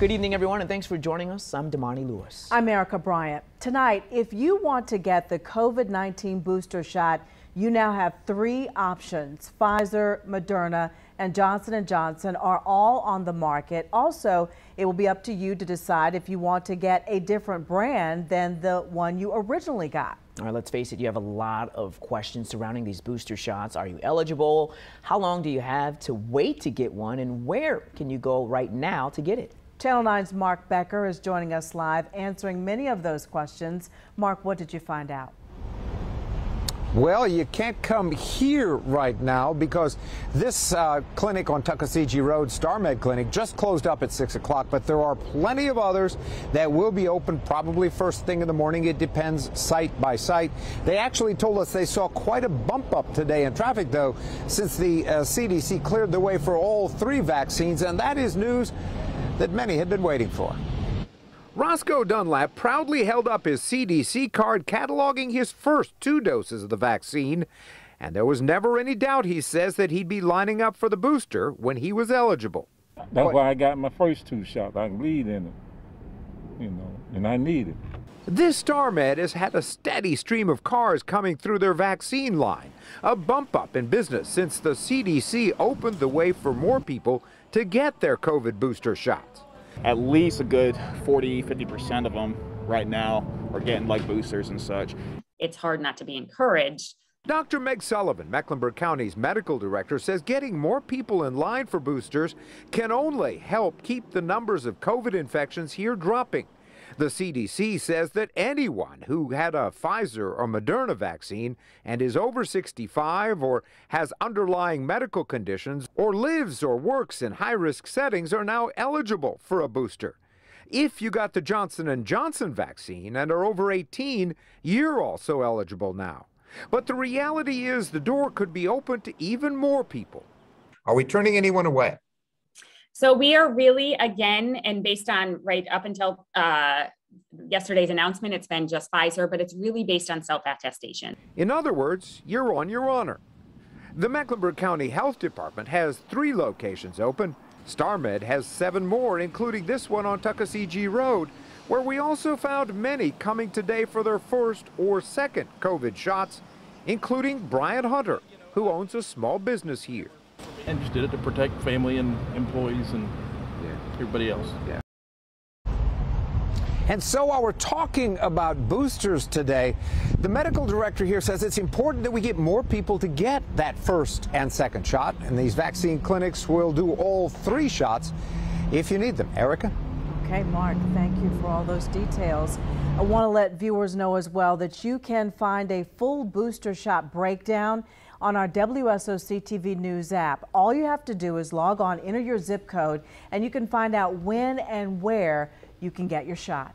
Good evening, everyone, and thanks for joining us. I'm Damani Lewis. I'm Erica Bryant. Tonight, if you want to get the COVID-19 booster shot, you now have three options. Pfizer, Moderna, and Johnson & Johnson are all on the market. Also, it will be up to you to decide if you want to get a different brand than the one you originally got. All right, let's face it, you have a lot of questions surrounding these booster shots. Are you eligible? How long do you have to wait to get one? And where can you go right now to get it? Channel 9's Mark Becker is joining us live, answering many of those questions. Mark, what did you find out? Well, you can't come here right now because this clinic on Tuckasegee Road, StarMed Clinic, just closed up at 6 o'clock, but there are plenty of others that will be open probably first thing in the morning. It depends site by site. They actually told us they saw quite a bump up today in traffic, though, since the CDC cleared the way for all three vaccines, and that is news that many had been waiting for. Roscoe Dunlap proudly held up his CDC card cataloging his first two doses of the vaccine, and there was never any doubt, he says, that he'd be lining up for the booster when he was eligible. That's why I got my first two shots. I can bleed in it, you know, and I need it. This StarMed has had a steady stream of cars coming through their vaccine line, a bump up in business since the CDC opened the way for more people to get their COVID booster shots. At least a good 40–50% of them right now are getting like boosters and such. It's hard not to be encouraged. Dr. Meg Sullivan, Mecklenburg County's medical director, says getting more people in line for boosters can only help keep the numbers of COVID infections here dropping. The CDC says that anyone who had a Pfizer or Moderna vaccine and is over 65 or has underlying medical conditions or lives or works in high-risk settings are now eligible for a booster. If you got the Johnson & Johnson vaccine and are over 18, you're also eligible now. But the reality is the door could be open to even more people. Are we turning anyone away? So we are really, again, and based on right up until yesterday's announcement, it's been just Pfizer, but it's really based on self-attestation. In other words, you're on your honor. The Mecklenburg County Health Department has three locations open. StarMed has 7 more, including this one on Tuckasegee Road, where we also found many coming today for their first or second COVID shots, including Brian Hunter, who owns a small business here. And just did it to protect family and employees and everybody else. Yeah. And so while we're talking about boosters today, the medical director here says it's important that we get more people to get that first and second shot. And these vaccine clinics will do all three shots if you need them. Erica? Okay, Mark, thank you for all those details. I want to let viewers know as well that you can find a full booster shot breakdown on our WSOC-TV News app. All you have to do is log on, enter your zip code, and you can find out when and where you can get your shot.